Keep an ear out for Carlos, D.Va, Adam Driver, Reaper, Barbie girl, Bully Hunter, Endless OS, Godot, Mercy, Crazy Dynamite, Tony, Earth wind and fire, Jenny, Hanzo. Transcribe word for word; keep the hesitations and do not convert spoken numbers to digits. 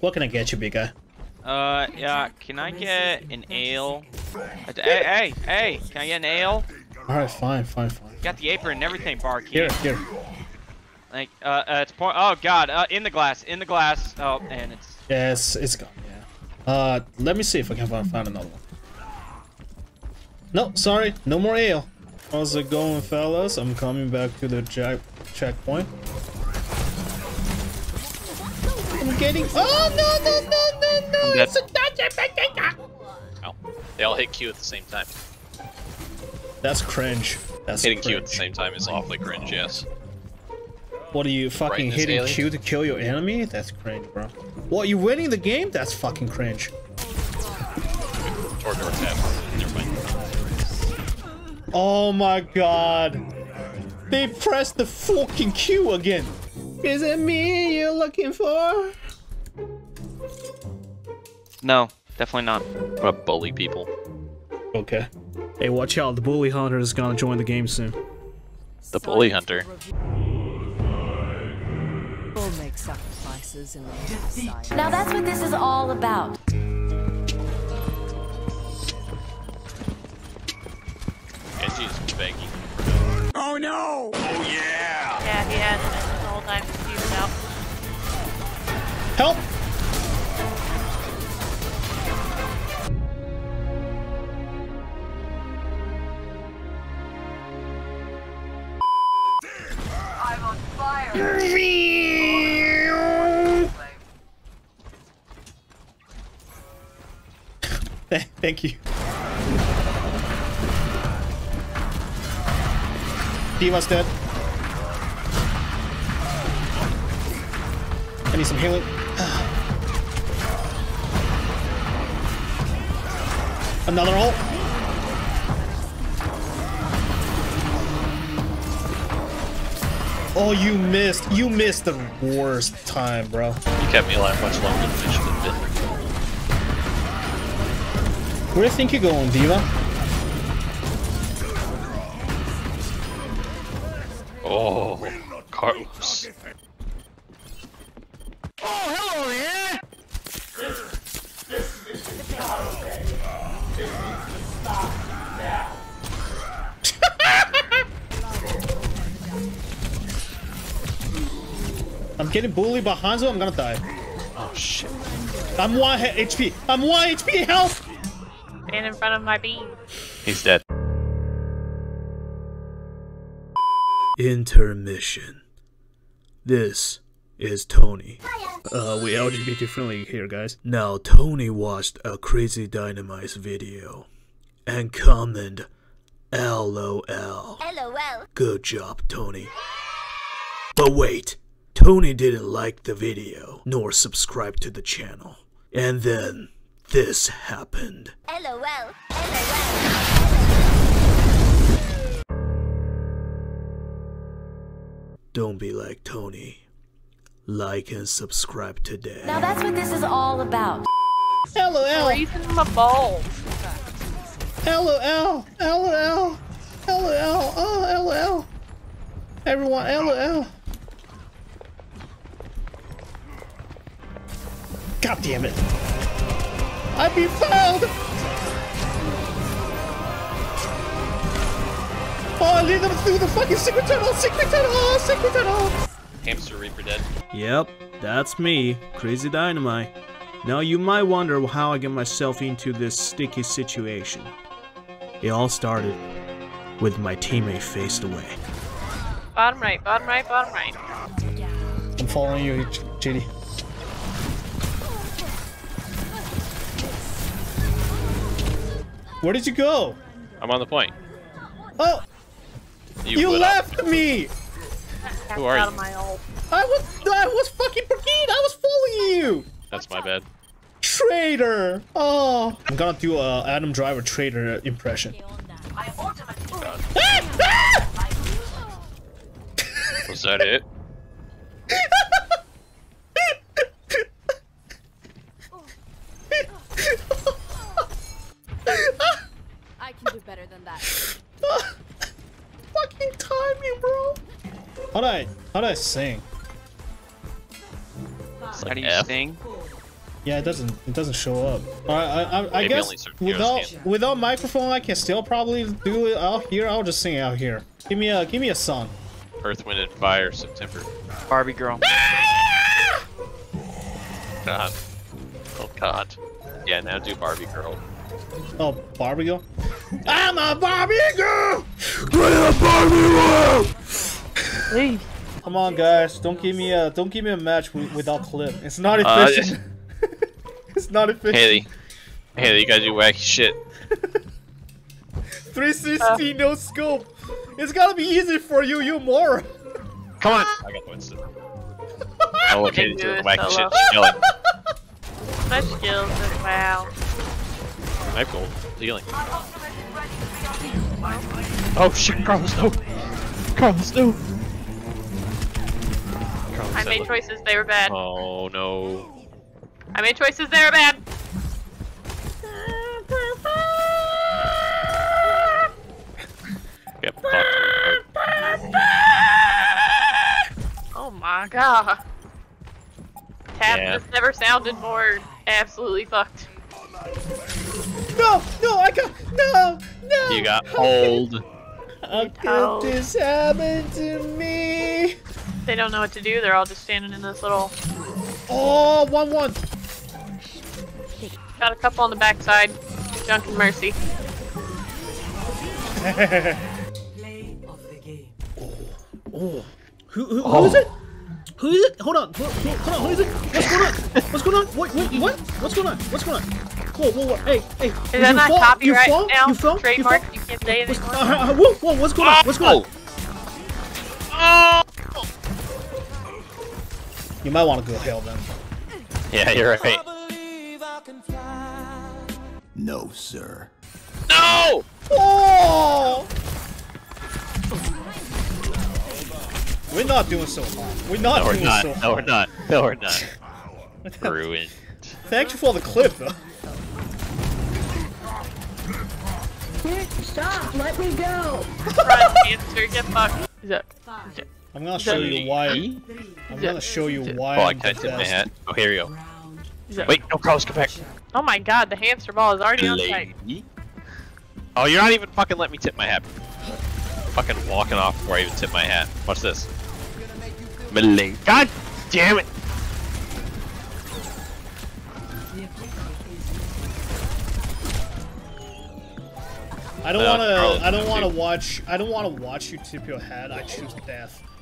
What can I get you, big guy? Uh, yeah, can I get an ale? Hey, hey, hey, can I get an ale? Alright, fine, fine, fine. Got the apron and everything, Bark. Here, here. Like, uh, uh it's point. Oh, God, uh, in the glass, in the glass. Oh, man, it's. Yeah, it's, it's gone, yeah. Uh, let me see if I can find, find another one. No, sorry, no more ale. How's it going, fellas? I'm coming back to the jack checkpoint. I'm getting. Oh, no, no, no, no, no! It's a dodge. Oh, they all hit Q at the same time. That's cringe. That's hitting cringe. Q at the same time is awfully cringe, yes. What are you fucking Brightness hitting alien? Q to kill your enemy? That's cringe, bro. What, you winning the game? That's fucking cringe. Or door tap. Never mind. Oh my god. They pressed the fucking Q again. Is it me you're looking for? No, definitely not. I'm gonna bully people. Okay. Hey, watch out, the bully hunter is gonna join the game soon. The bully hunter? We'll make sacrifices in the now that's what this is all about. Edgy's begging. Oh no! Oh yeah! Yeah, he has been the whole time to see him out. Help! I'm on fire. Thank you. D.Va's dead. I need some healing. Another ult. Oh, you missed. You missed the worst time, bro. You kept me alive much longer than I should have been. Where do you think you're going, D.Va? Oh, Carlos. Oh, hello there! This, this mission is not okay. It needs to stop now. I'm getting bullied by Hanzo, I'm gonna die. Oh shit. I'm one H P. I'm one H P, help! Stand in front of my beam. He's dead. Intermission. This is Tony. Uh, we L G B T friendly here, guys. Now, Tony watched a Crazy Dynamite video and commented, LOL. LOL. Good job, Tony. But wait. Tony didn't like the video, nor subscribe to the channel. And then, this happened. LOL. LOL. Don't be like Tony. Like and subscribe today. Now that's what this is all about. LOL. Reason my balls. LOL. LOL. LOL. Oh, LOL. Everyone, LOL. God damn it! I'd be found! Oh, I lead them through the fucking secret tunnel! Secret tunnel! Secret tunnel! Hamster Reaper dead. Yep, that's me, Crazy Dynamite. Now you might wonder how I get myself into this sticky situation. It all started with my teammate faced away. Bottom right, bottom right, bottom right. I'm following you, Jenny. Where did you go? I'm on the point. Oh! You, you left up. me! Who are you? My old. I was I was fucking Brigade! I was following you! That's What's my up? bad. Traitor! Oh! I'm gonna do a Adam Driver traitor impression. Oh, ah! Ah! Was that it? Better than that. Fucking timing, bro. How do I how do I sing? How like do you F. sing? Yeah, it doesn't. It doesn't show up. I, I, I guess without without microphone, I can still probably do it out here. I'll just sing out here. Give me a give me a song. Earth, Wind and Fire, September. Barbie Girl. God. Oh God. Yeah, now do Barbie Girl. Oh, Barbie Girl. I'm a Barbie Girl. We're a Barbie Girl. Come on, guys. Don't give me a don't give me a match without clip. It's not efficient. Uh, It's not efficient. Haley, Haley, you gotta do wacky shit. three sixty uh, no scope. It's gotta be easy for you, you moron. Come on. I got Winston. Oh, okay, do doing the wacky solo. Shit. She's my skills are wow. I have gold. Healing. Oh shit, Carlos, no. Carlos, no. Carlos, I made choices. They were bad. Oh no. I made choices there are bad. Yep. Oh my god. Tap yeah. Has never sounded more absolutely fucked. No, no, I got no, no. You got old. How could this happen to me? They don't know what to do. They're all just standing in this little. Oh, one one. Got a couple on the backside. Junk and Mercy. Play of the game. Oh, oh. Who, who, oh. Who is it? Who is it? Hold on. Hold, hold on. Who is it? What's going on? What's going on? What? What? What? What's going on? What's going on? Whoa, whoa, whoa. Hey, hey. Is that not copyright now? You film? Trademark. You, you can't say anything. What's, uh, whoa, whoa. What's going oh. on? What's going on? Oh. Oh. You might want to go hail them. Yeah, you're right. No, sir. No! Oh! We're not doing so hot. We're not no, we're doing not. so hot. No, we're not. No, we're not. Ruined. Thank you for the clip, though. Stop! Let me go! Run, cancer, get fucked. I'm gonna show you why. I'm gonna show you why. Oh, I touched my hat. Oh, here we go. Wait, no, Carlos, come back. Oh my god, the hamster ball is already on site. Oh, you're not even fucking letting me tip my hat. Fucking walking off before I even tip my hat. Watch this. Melee. God damn it! I don't wanna. I don't wanna watch. I don't wanna watch you tip your hat. I choose death.